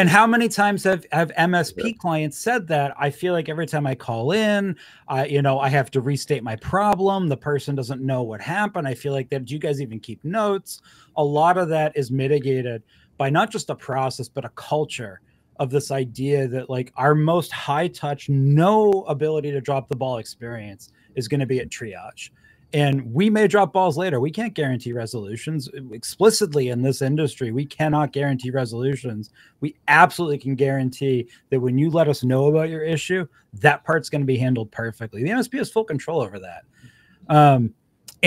And how many times have MSP clients said that? I feel like every time I call in, I have to restate my problem. The person doesn't know what happened. I feel like that. Do you guys even keep notes? A lot of that is mitigated by not just a process, but a culture of this idea that like our most high touch, no ability to drop the ball experience is going to be at triage. And we may drop balls later. We can't guarantee resolutions explicitly in this industry. We cannot guarantee resolutions. We absolutely can guarantee that when you let us know about your issue, that part's going to be handled perfectly. The MSP has full control over that. And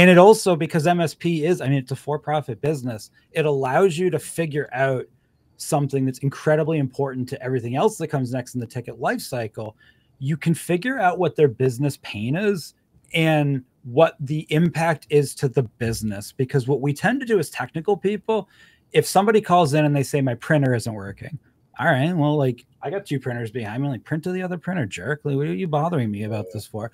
it also, because MSP is, I mean, it's a for-profit business, it allows you to figure out something that's incredibly important to everything else that comes next in the ticket lifecycle. You can figure out what their business pain is and what the impact is to the business. Because what we tend to do as technical people, if somebody calls in and they say, my printer isn't working. All right, well, like I got two printers behind me, like print to the other printer, jerk. Like, what are you bothering me about this for?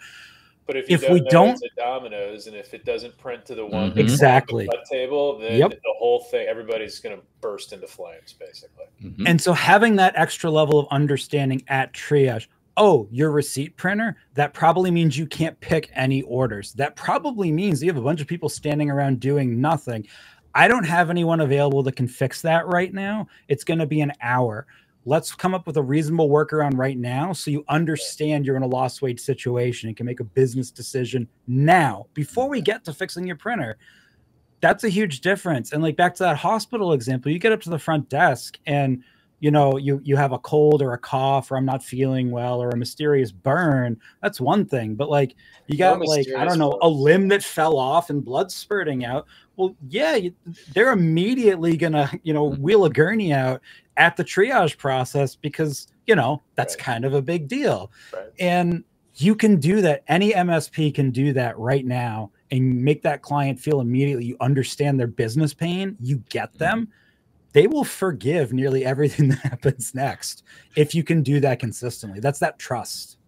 But if we don't, it's a dominoes, and if it doesn't print to the one exactly the table, then the whole thing, everybody's going to burst into flames basically. And so having that extra level of understanding at triage, oh, your receipt printer, that probably means you can't pick any orders. That probably means you have a bunch of people standing around doing nothing. I don't have anyone available that can fix that right now. It's going to be an hour. Let's come up with a reasonable workaround right now so you understand you're in a lost wage situation and can make a business decision now before we get to fixing your printer. That's a huge difference. And like back to that hospital example, you get up to the front desk and you have a cold or a cough, or I'm not feeling well, or a mysterious burn. That's one thing. But like, you got like, I don't know, a limb that fell off and blood spurting out. Well, yeah, they're immediately going to, wheel a gurney out at the triage process because, that's kind of a big deal. And you can do that. Any MSP can do that right now and make that client feel immediately. You understand their business pain. You get them. They will forgive nearly everything that happens next if you can do that consistently. That's that trust.